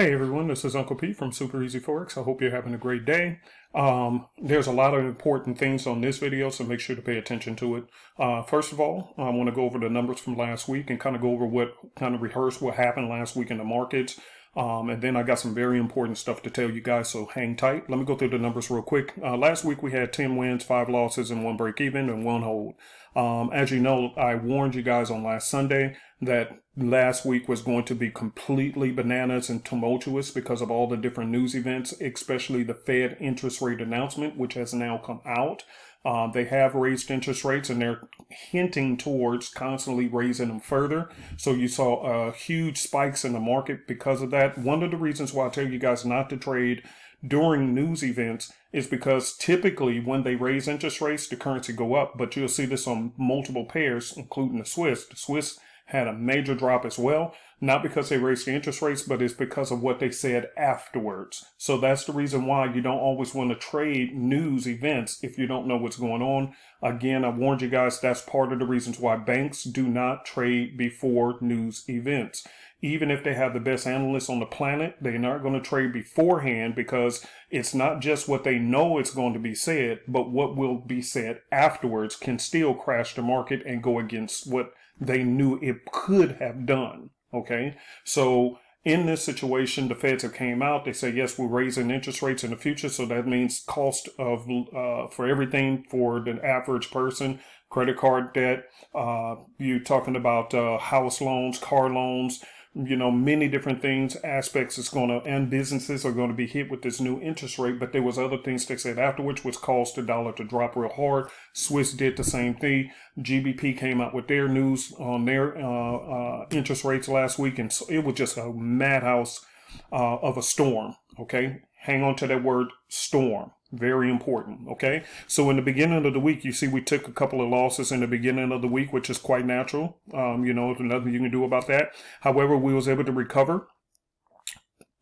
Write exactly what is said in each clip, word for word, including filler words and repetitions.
Hey everyone, this is Uncle P from Super Easy Forex. I hope you're having a great day. Um, there's a lot of important things on this video, so make sure to pay attention to it. Uh, first of all, I want to go over the numbers from last week and kind of go over what kind of rehearse what happened last week in the markets. Um, and then I got some very important stuff to tell you guys, so hang tight. Let me go through the numbers real quick. Uh, last week we had ten wins, five losses, and one break even, and one hold. Um, as you know, I warned you guys on last Sunday that last week was going to be completely bananas and tumultuous because of all the different news events, especially the Fed interest rate announcement, which has now come out. Uh, they have raised interest rates and they're hinting towards constantly raising them further. So you saw uh, huge spikes in the market because of that. One of the reasons why I tell you guys not to trade during news events is because typically when they raise interest rates, the currency go up. But you'll see this on multiple pairs, including the Swiss. The Swiss had a major drop as well, not because they raised the interest rates, but it's because of what they said afterwards. So that's the reason why you don't always want to trade news events if you don't know what's going on. Again, I warned you guys, that's part of the reasons why banks do not trade before news events. Even if they have the best analysts on the planet, they're not going to trade beforehand because it's not just what they know is going to be said, but what will be said afterwards can still crash the market and go against what they knew it could have done. Okay, so in this situation, the Feds have came out. They say, yes, we're raising interest rates in the future. So that means cost of uh, for everything for the average person, credit card debt. Uh, you're talking about uh, house loans, car loans, you know, many different things, aspects is going to, and businesses are going to be hit with this new interest rate. But there was other things they said afterwards, which caused the dollar to drop real hard. Swiss did the same thing. G B P came out with their news on their uh, uh, interest rates last week. And so it was just a madhouse uh, of a storm. Okay. Hang on to that word storm. Very important. Okay. So in the beginning of the week, you see, we took a couple of losses in the beginning of the week, which is quite natural. Um, you know, there's nothing you can do about that. However, we was able to recover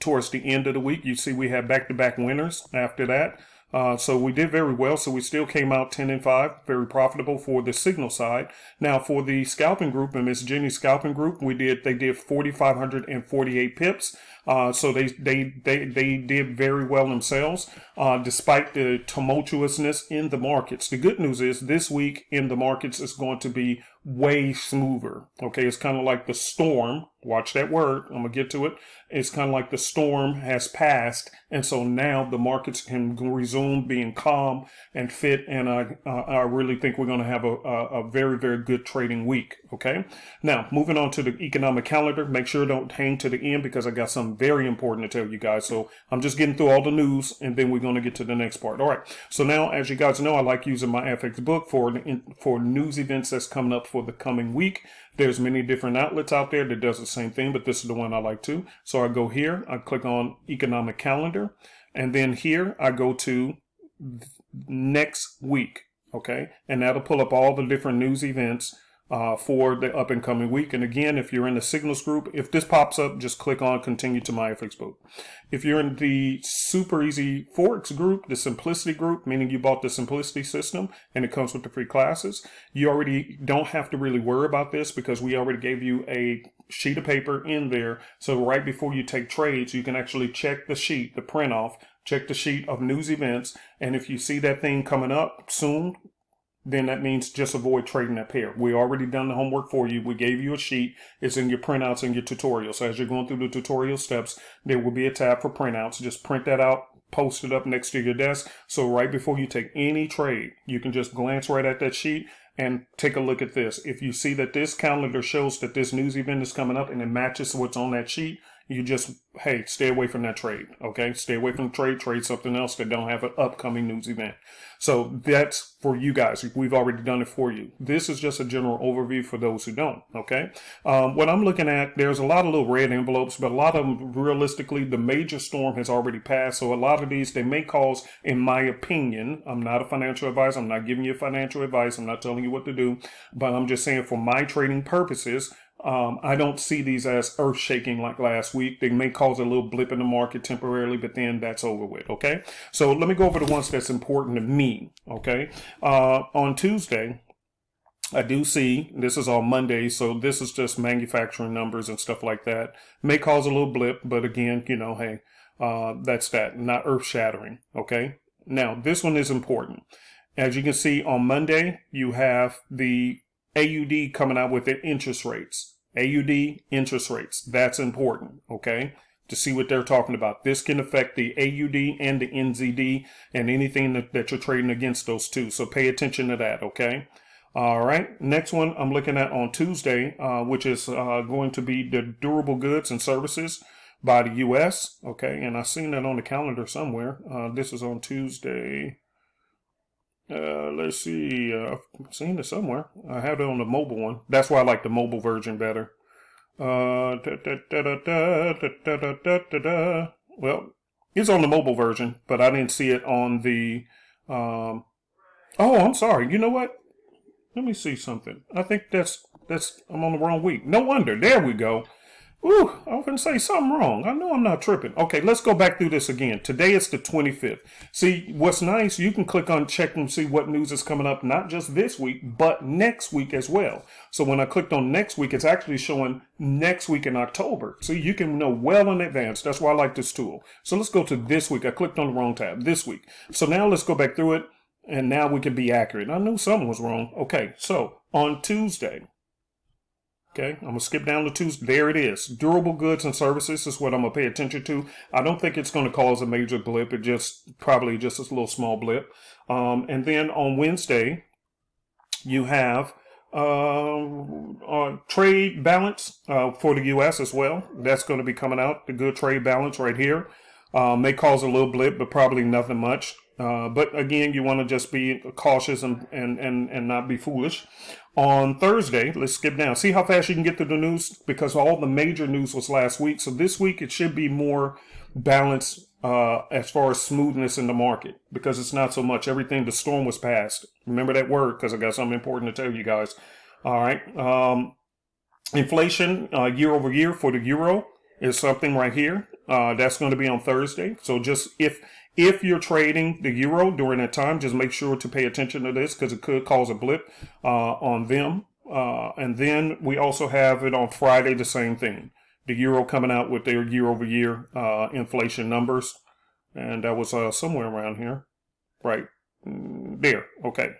towards the end of the week. You see, we had back to back winners after that. Uh, so we did very well. So we still came out ten and five, very profitable for the signal side. Now for the scalping group and Miss Jenny's scalping group, we did, they did four thousand five hundred forty-eight pips. Uh, so they, they, they, they did very well themselves, uh, despite the tumultuousness in the markets. The good news is this week in the markets is going to be way smoother. Okay. It's kind of like the storm. Watch that word. I'm going to get to it. It's kind of like the storm has passed. And so now the markets can resume being calm and fit. And I, uh, I really think we're going to have a, a, a very, very good trading week. Okay. Now moving on to the economic calendar, make sure don't hang to the end because I got some very important to tell you guys. So I'm just getting through all the news and then we're going to get to the next part. All right. So now, as you guys know, I like using my F X book for, for news events that's coming up for the coming week. There's many different outlets out there that does the same thing, but this is the one I like to. So I go here, I click on economic calendar, and then here I go to next week. Okay. And that'll pull up all the different news events Uh, for the up and coming week. And again, if you're in the signals group, if this pops up, just click on continue to my F X book. If you're in the super easy Forex group, the simplicity group, meaning you bought the simplicity system and it comes with the free classes, you already don't have to really worry about this because we already gave you a sheet of paper in there. So right before you take trades, you can actually check the sheet, the print off, check the sheet of news events. And if you see that thing coming up soon, then that means just avoid trading that pair. We already done the homework for you. We gave you a sheet. It's in your printouts and your tutorials. So as you're going through the tutorial steps, there will be a tab for printouts. Just print that out, post it up next to your desk. So right before you take any trade, you can just glance right at that sheet and take a look at this. If you see that this calendar shows that this news event is coming up and it matches what's on that sheet, you just, hey, stay away from that trade. Okay. Stay away from the trade, trade something else that don't have an upcoming news event. So that's for you guys. We've already done it for you. This is just a general overview for those who don't. Okay. Um, what I'm looking at, there's a lot of little red envelopes, but a lot of them realistically, the major storm has already passed. So a lot of these, they may cause, in my opinion, I'm not a financial advisor. I'm not giving you financial advice. I'm not telling you what to do, but I'm just saying for my trading purposes, Um, I don't see these as earth shaking like last week. They may cause a little blip in the market temporarily, but then that's over with. Okay. So let me go over the ones that's important to me. Okay. Uh, on Tuesday, I do see, this is on Monday, so this is just manufacturing numbers and stuff like that. May cause a little blip, but again, you know, hey, uh, that's that, not earth-shattering, okay? Now, this one is important. As you can see, on Monday, you have the A U D coming out with their interest rates. A U D, interest rates, that's important, okay? To see what they're talking about. This can affect the A U D and the N Z D and anything that, that you're trading against those two, so pay attention to that, okay? All right, next one I'm looking at on Tuesday, uh, which is uh, going to be the durable goods and services by the U S Okay, and I've seen that on the calendar somewhere. Uh, this is on Tuesday. Uh, let's see, uh, I've seen it somewhere. I have it on the mobile one. That's why I like the mobile version better. Uh, da, da, da, da, da, da, da, da, da, da. Well, it's on the mobile version, but I didn't see it on the... Um, oh, I'm sorry. You know what? Let me see something. I think that's, that's, I'm on the wrong week. No wonder. There we go. Ooh, I was going to say something wrong. I know I'm not tripping. Okay, let's go back through this again. Today is the twenty-fifth. See, what's nice, you can click on check and see what news is coming up, not just this week, but next week as well. So when I clicked on next week, it's actually showing next week in October. So you can know well in advance. That's why I like this tool. So let's go to this week. I clicked on the wrong tab, this week. So now let's go back through it. And now we can be accurate. I knew something was wrong. Okay, so on Tuesday, okay, I'm going to skip down to Tuesday. There it is. Durable goods and services is what I'm going to pay attention to. I don't think it's going to cause a major blip. It just probably just a little small blip. Um, and then on Wednesday, you have uh, uh, trade balance uh, for the U S as well. That's going to be coming out, the good trade balance right here. Uh, may cause a little blip, but probably nothing much. Uh, but again, you want to just be cautious and, and, and, and not be foolish. On Thursday, let's skip down. See how fast you can get through the news? Because all the major news was last week. So this week, it should be more balanced uh, as far as smoothness in the market. Because it's not so much. Everything, the storm was past. Remember that word, because I got something important to tell you guys. All right. Um, inflation uh, year over year for the euro is something right here. Uh, that's going to be on Thursday. So just if... If you're trading the euro during that time, just make sure to pay attention to this because it could cause a blip uh, on them. Uh, and then we also have it on Friday, the same thing. The euro coming out with their year-over-year uh, inflation numbers. And that was uh, somewhere around here. Right there. Okay.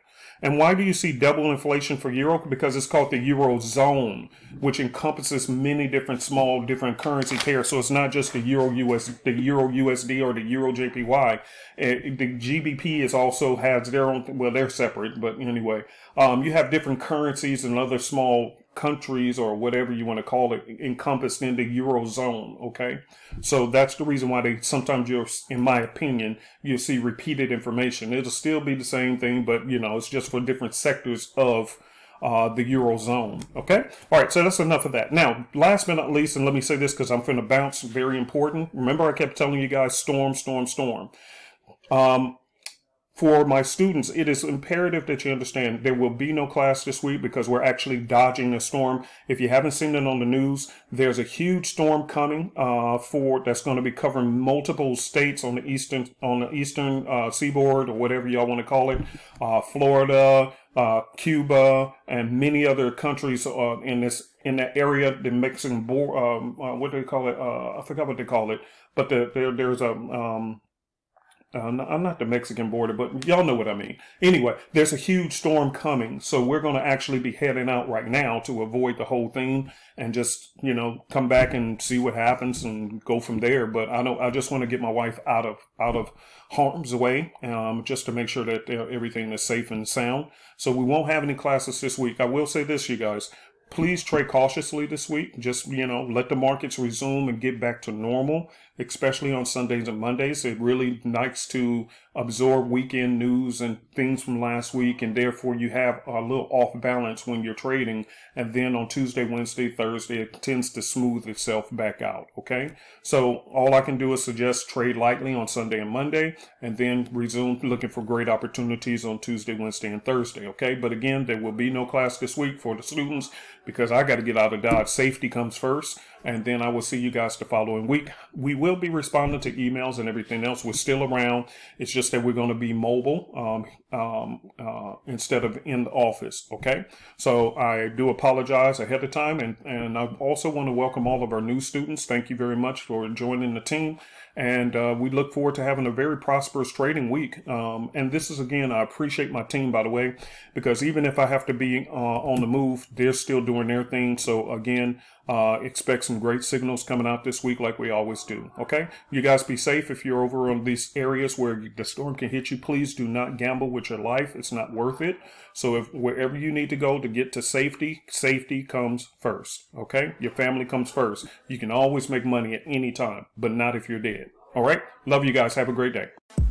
And why do you see double inflation for euro? Because it's called the euro zone, which encompasses many different small different currency pairs. So it's not just the euro U S, the euro U S D, or the euro J P Y. It, the G B P is also has their own. Well, they're separate, but anyway, um, you have different currencies and other small countries or whatever you want to call it encompassed in the euro zone. Okay, so that's the reason why they sometimes you're, in my opinion, you see repeated information. It'll still be the same thing, but you know it's just for different sectors of uh, the euro zone. Okay, all right. So that's enough of that. Now, last but not least, and let me say this because I'm going to bounce. Very important. Remember, I kept telling you guys storm, storm, storm. Um, For my students, it is imperative that you understand there will be no class this week because we're actually dodging a storm. If you haven't seen it on the news, there's a huge storm coming uh, for that's going to be covering multiple states on the eastern on the eastern uh, seaboard or whatever y'all want to call it, uh, Florida, uh, Cuba, and many other countries uh, in this in that area. They're mixing bo um, uh, what do they call it? Uh, I forgot what they call it, but the, there there's a um, Uh, I'm not the Mexican border, but y'all know what I mean. Anyway, there's a huge storm coming, so we're going to actually be heading out right now to avoid the whole thing and just, you know, come back and see what happens and go from there. But I don't. I just want to get my wife out of out of harm's way, um, just to make sure that uh, everything is safe and sound. So we won't have any classes this week. I will say this, you guys. Please trade cautiously this week. Just, you know, let the markets resume and get back to normal, especially on Sundays and Mondays. It really likes to absorb weekend news and things from last week, and therefore you have a little off balance when you're trading. And then on Tuesday, Wednesday, Thursday, it tends to smooth itself back out, okay? So all I can do is suggest trade lightly on Sunday and Monday, and then resume looking for great opportunities on Tuesday, Wednesday, and Thursday, okay? But again, there will be no class this week for the students, because I got to get out of Dodge. Safety comes first, and then I will see you guys the following week. We will be responding to emails and everything else. We're still around. It's just just that we're going to be mobile um, um, uh, instead of in the office. Okay, so I do apologize ahead of time, and, and I also want to welcome all of our new students. Thank you very much for joining the team, and uh, we look forward to having a very prosperous trading week. Um, and this is, again, I appreciate my team, by the way, because even if I have to be uh, on the move, they're still doing their thing. So again, uh, expect some great signals coming out this week like we always do. Okay, you guys be safe. If you're over on these areas where the storm can hit you, please do not gamble with your life. It's not worth it. So if wherever you need to go to get to safety, safety comes first. Okay, your family comes first. You can always make money at any time, but not if you're dead. All right. Love you guys. Have a great day.